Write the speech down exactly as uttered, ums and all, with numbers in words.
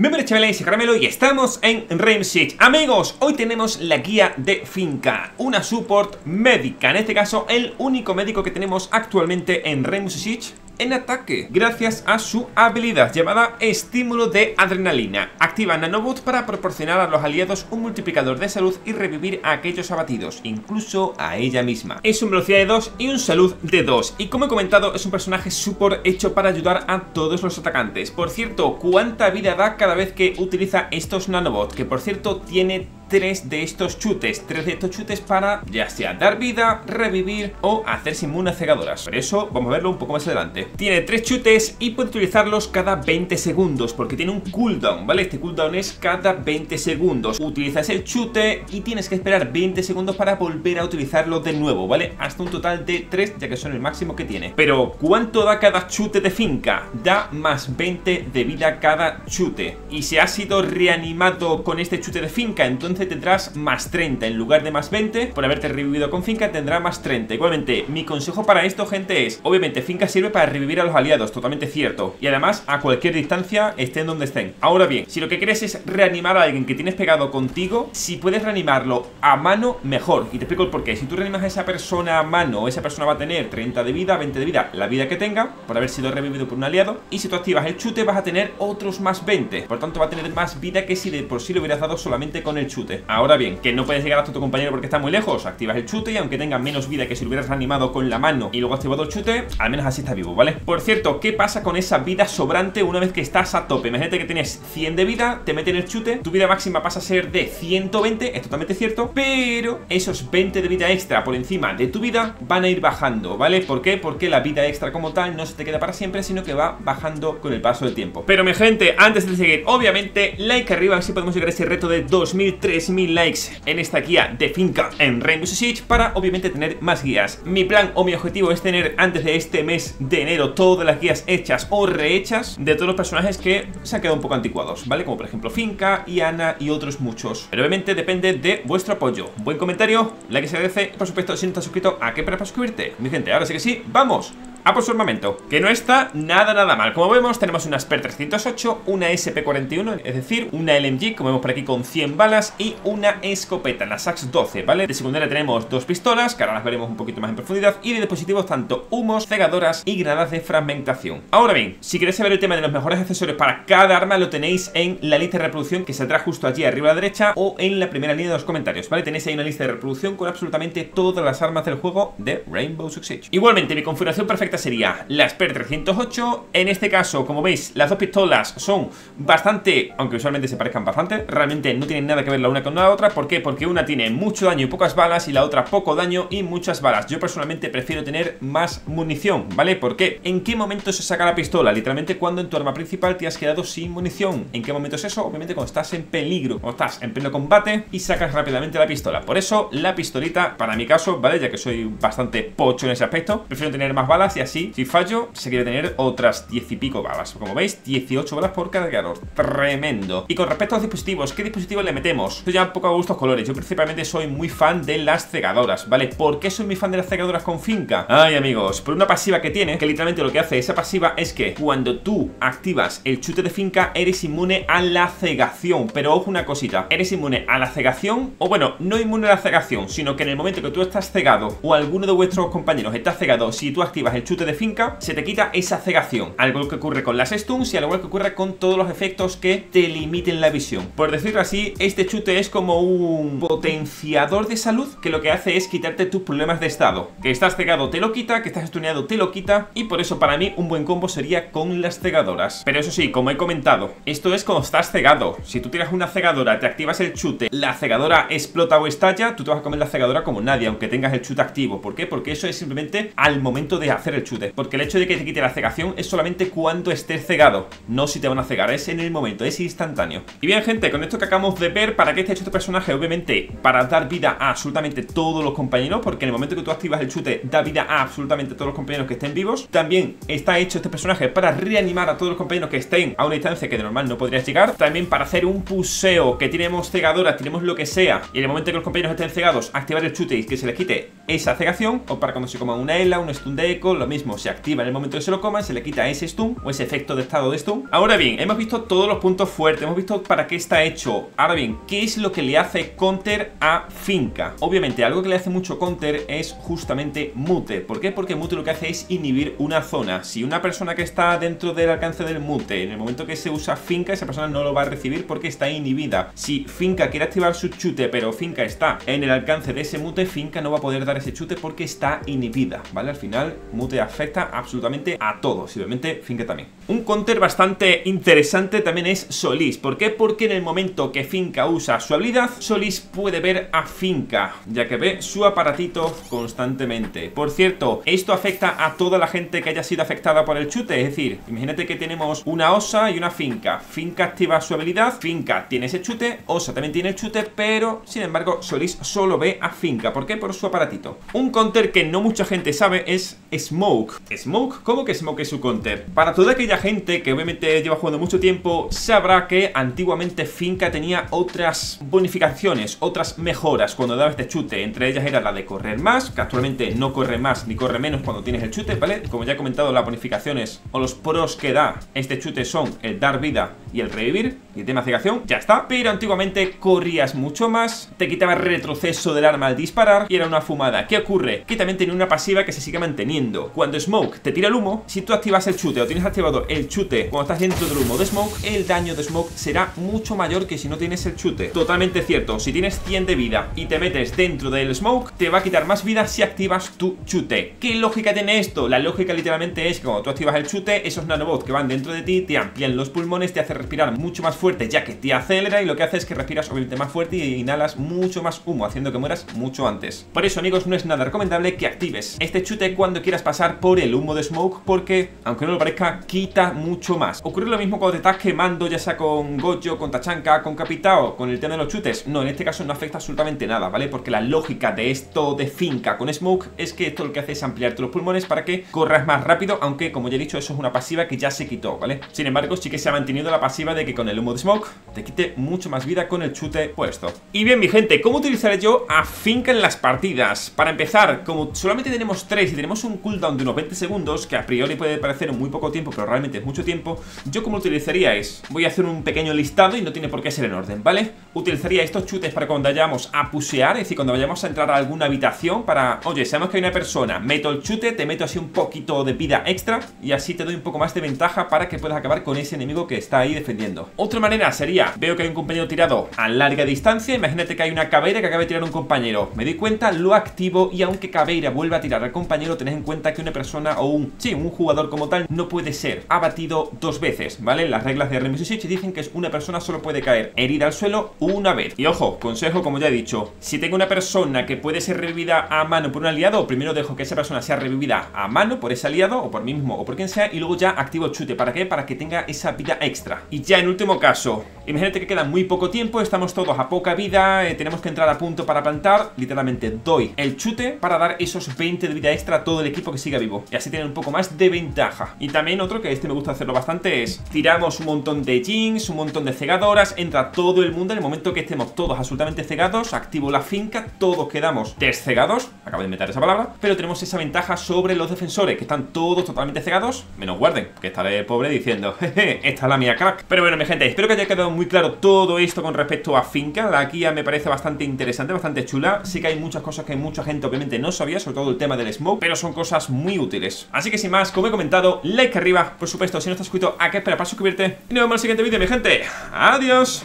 Bienvenidos, chavales, soy Caramelo y estamos en Rainbow Six. Amigos, hoy tenemos la guía de Finka, una support médica, en este caso el único médico que tenemos actualmente en Rainbow Six en ataque, gracias a su habilidad llamada estímulo de adrenalina. Activa nanobot para proporcionar a los aliados un multiplicador de salud y revivir a aquellos abatidos, incluso a ella misma. Es un velocidad de dos y un salud de dos, y como he comentado, es un personaje support hecho para ayudar a todos los atacantes. Por cierto, cuánta vida da cada vez que utiliza estos nanobots, que por cierto tiene tres de estos chutes, tres de estos chutes para ya sea dar vida, revivir o hacerse inmune a cegadoras. Pero eso vamos a verlo un poco más adelante. Tiene tres chutes y puede utilizarlos cada veinte segundos porque tiene un cooldown, ¿vale? Este cooldown es cada veinte segundos. Utilizas el chute y tienes que esperar veinte segundos para volver a utilizarlo de nuevo, ¿vale? Hasta un total de tres, ya que son el máximo que tiene. Pero ¿cuánto da cada chute de Finka? Da más veinte de vida cada chute. Y si has sido reanimado con este chute de Finka, entonces tendrás más treinta en lugar de más veinte. Por haberte revivido con Finka tendrá más treinta. Igualmente, mi consejo para esto, gente, es obviamente Finka sirve para revivir a los aliados, totalmente cierto, y además a cualquier distancia, estén donde estén. Ahora bien, si lo que quieres es reanimar a alguien que tienes pegado contigo, si puedes reanimarlo a mano, mejor. Y te explico el porqué. Si tú reanimas a esa persona a mano, esa persona va a tener treinta de vida, veinte de vida, la vida que tenga por haber sido revivido por un aliado, y si tú activas el chute vas a tener otros más veinte, por tanto va a tener más vida que si de por sí lo hubieras dado solamente con el chute. Ahora bien, que no puedes llegar hasta tu compañero porque está muy lejos, activas el chute y aunque tenga menos vida que si lo hubieras reanimado con la mano y luego activado el chute, al menos así está vivo, ¿vale? Por cierto, ¿qué pasa con esa vida sobrante una vez que estás a tope? Imagínate que tienes cien de vida, te meten el chute, tu vida máxima pasa a ser de ciento veinte, es totalmente cierto, pero esos veinte de vida extra por encima de tu vida van a ir bajando, ¿vale? ¿Por qué? Porque la vida extra como tal no se te queda para siempre, sino que va bajando con el paso del tiempo. Pero mi gente, antes de seguir, obviamente, like arriba, así podemos llegar a ese reto de dos mil tres mil likes en esta guía de Finka en Rainbow Six para obviamente tener más guías. Mi plan o mi objetivo es tener antes de este mes de enero todas las guías hechas o rehechas de todos los personajes que se han quedado un poco anticuados, ¿vale? Como por ejemplo Finka, Ana y otros muchos. Pero obviamente depende de vuestro apoyo. Buen comentario, like que se agradece. Por supuesto, si no estás suscrito, ¿a qué para suscribirte? Mi gente, ahora sí que sí, ¡vamos! Ah, por su armamento, que no está nada nada mal. Como vemos, tenemos una S P trescientos ocho, una S P cuarenta y uno, es decir, una L M G, como vemos por aquí con cien balas, y una escopeta, la SAX doce, ¿vale? De secundaria tenemos dos pistolas, que ahora las veremos un poquito más en profundidad, y de dispositivos tanto humos, cegadoras y granadas de fragmentación. Ahora bien, si queréis saber el tema de los mejores accesorios para cada arma, lo tenéis en la lista de reproducción que saldrá justo allí arriba a la derecha o en la primera línea de los comentarios, ¿vale? Tenéis ahí una lista de reproducción con absolutamente todas las armas del juego de Rainbow Six Siege. Igualmente, mi configuración perfecta sería la S P trescientos ocho. En este caso, como veis, las dos pistolas son bastante, aunque usualmente se parezcan bastante, realmente no tienen nada que ver la una con la otra. ¿Por qué? Porque una tiene mucho daño y pocas balas, y la otra poco daño y muchas balas. Yo personalmente prefiero tener más munición, ¿vale? ¿Por qué? ¿En qué momento se saca la pistola? Literalmente cuando en tu arma principal te has quedado sin munición. ¿En qué momento es eso? Obviamente cuando estás en peligro, o estás en pleno combate y sacas rápidamente la pistola. Por eso la pistolita, para mi caso, ¿vale? Ya que soy bastante pocho en ese aspecto, prefiero tener más balas. Y así, si fallo, se quiere tener otras diez y pico balas. Como veis, dieciocho balas por cargador. Tremendo. Y con respecto a los dispositivos, ¿qué dispositivos le metemos? Esto ya un poco a gustos colores. Yo principalmente soy muy fan de las cegadoras, ¿vale? ¿Por qué soy muy fan de las cegadoras con Finka? Ay, amigos, por una pasiva que tiene, que literalmente lo que hace esa pasiva es que cuando tú activas el chute de Finka, eres inmune a la cegación. Pero ojo una cosita, eres inmune a la cegación, o bueno, no inmune a la cegación, sino que en el momento que tú estás cegado o alguno de vuestros compañeros está cegado, si tú activas el chute de Finka, se te quita esa cegación, al igual que ocurre con las stuns y al igual que ocurre con todos los efectos que te limiten la visión. Por decirlo así, este chute es como un potenciador de salud que lo que hace es quitarte tus problemas de estado. Que estás cegado te lo quita, que estás stuneado te lo quita, y por eso para mí un buen combo sería con las cegadoras. Pero eso sí, como he comentado, esto es cuando estás cegado. Si tú tiras una cegadora, te activas el chute, la cegadora explota o estalla, tú te vas a comer la cegadora como nadie, aunque tengas el chute activo. ¿Por qué? Porque eso es simplemente al momento de hacer el chute, porque el hecho de que te quite la cegación es solamente cuando estés cegado, no si te van a cegar, es en el momento, es instantáneo. Y bien, gente, con esto que acabamos de ver, ¿para qué está hecho este personaje? Obviamente para dar vida a absolutamente todos los compañeros, porque en el momento que tú activas el chute da vida a absolutamente todos los compañeros que estén vivos. También está hecho este personaje para reanimar a todos los compañeros que estén a una distancia que de normal no podrías llegar, también para hacer un puseo, que tenemos cegadoras, tenemos lo que sea, y en el momento que los compañeros estén cegados, activar el chute y que se les quite esa cegación, o para cuando se coma una ELA, un stun de eco, lo mismo se activa en el momento que se lo coman, se le quita ese stun o ese efecto de estado de stun. Ahora bien, hemos visto todos los puntos fuertes, hemos visto para qué está hecho. Ahora bien, ¿qué es lo que le hace counter a Finka? Obviamente, algo que le hace mucho counter es justamente Mute. ¿Por qué? Porque Mute lo que hace es inhibir una zona. Si una persona que está dentro del alcance del Mute, en el momento que se usa Finka, esa persona no lo va a recibir porque está inhibida. Si Finka quiere activar su chute, pero Finka está en el alcance de ese Mute, Finka no va a poder dar ese chute porque está inhibida, ¿vale? Al final, Mute afecta absolutamente a todos, y obviamente Finka también. Un counter bastante interesante también es Solís. ¿Por qué? Porque en el momento que Finka usa su habilidad, Solís puede ver a Finka, ya que ve su aparatito constantemente. Por cierto, esto afecta a toda la gente que haya sido afectada por el chute. Es decir, imagínate que tenemos una Osa y una Finka. Finka activa su habilidad, Finka tiene ese chute, Osa también tiene el chute, pero sin embargo Solís solo ve a Finka. ¿Por qué? Por su aparatito. Un counter que no mucha gente sabe es Smoke. ¿Smoke? ¿Cómo que Smoke es su counter? Para toda aquella gente que obviamente lleva jugando mucho tiempo, sabrá que antiguamente Finka tenía otras bonificaciones, otras mejoras cuando daba este chute. Entre ellas era la de correr más, que actualmente no corre más ni corre menos cuando tienes el chute, ¿vale? Como ya he comentado, las bonificaciones o los pros que da este chute son el dar vida y el revivir, y el tema cegación, ya está. Pero antiguamente corrías mucho más, te quitaba el retroceso del arma al disparar y era una fumada. ¿Qué ocurre? Que también tenía una pasiva que se sigue manteniendo. Cuando Smoke te tira el humo, si tú activas el chute o tienes activado el chute cuando estás dentro del humo de Smoke, el daño de Smoke será mucho mayor que si no tienes el chute. Totalmente cierto, si tienes cien de vida y te metes dentro del Smoke, te va a quitar más vida si activas tu chute. ¿Qué lógica tiene esto? La lógica literalmente es que cuando tú activas el chute, esos nanobots que van dentro de ti te amplían los pulmones, te hace respirar mucho más fuerte, ya que te acelera, y lo que hace es que respiras obviamente más fuerte y inhalas mucho más humo, haciendo que mueras mucho antes. Por eso, amigos, no es nada recomendable que actives este chute cuando quieras pasar por el humo de Smoke, porque, aunque no lo parezca, quita mucho más. Ocurre lo mismo cuando te estás quemando, ya sea con Gojo, con Tachanka, con Capitao, con el tema de los chutes. No, en este caso no afecta absolutamente nada, ¿vale? Porque la lógica de esto de Finka con Smoke es que esto lo que hace es ampliarte los pulmones para que corras más rápido, aunque, como ya he dicho, eso es una pasiva que ya se quitó, ¿vale? Sin embargo, sí que se ha mantenido la pasiva de que con el humo de Smoke te quite mucho más vida con el chute puesto. Y bien, mi gente, ¿cómo utilizaré yo a Finka en las partidas? Para empezar, como solamente tenemos tres y tenemos un cooldown de unos veinte segundos, que a priori puede parecer muy poco tiempo, pero realmente es mucho tiempo, yo como utilizaría es, voy a hacer un pequeño listado y no tiene por qué ser en orden, ¿vale? Utilizaría estos chutes para cuando vayamos a pusear, es decir, cuando vayamos a entrar a alguna habitación para, oye, sabemos que hay una persona, meto el chute, te meto así un poquito de vida extra y así te doy un poco más de ventaja para que puedas acabar con ese enemigo que está ahí defendiendo. Otra manera sería, veo que hay un compañero tirado a larga distancia, imagínate que hay una Cabeira que acaba de tirar un compañero, me doy cuenta, lo activo y aunque Cabeira vuelva a tirar al compañero, tened en cuenta que una persona o un, sí, un jugador como tal no puede ser abatido dos veces, ¿vale? Las reglas de Rainbow Six Siege dicen que una persona solo puede caer herida al suelo una vez. Y ojo, consejo como ya he dicho, si tengo una persona que puede ser revivida a mano por un aliado, primero dejo que esa persona sea revivida a mano por ese aliado o por mí mismo o por quien sea y luego ya activo el chute. ¿Para qué? Para que tenga esa vida extra. Y ya en último caso, imagínate que queda muy poco tiempo, estamos todos a poca vida, eh, tenemos que entrar a punto para plantar, literalmente doy el chute para dar esos veinte de vida extra a todo el equipo que siga vivo y así tienen un poco más de ventaja. Y también otro que este me gusta hacerlo bastante es tiramos un montón de jeans, un montón de cegadoras, entra todo el mundo, en el momento que estemos todos absolutamente cegados, activo la Finka, todos quedamos descegados, acabo de inventar esa palabra, pero tenemos esa ventaja sobre los defensores que están todos totalmente cegados, menos guarden, que estaré pobre diciendo, jeje, esta es la mía, crack. Pero bueno, mi gente, espero que haya quedado muy claro todo esto con respecto a Finka. La guía me parece bastante interesante, bastante chula, sí que hay muchas cosas que mucha gente obviamente no sabía, sobre todo el tema del smoke, pero son cosas muy útiles. Así que sin más, como he comentado, like arriba, por supuesto, si no estás suscrito, ¿a qué espera para suscribirte? Y nos vemos en el siguiente vídeo, mi gente. Adiós.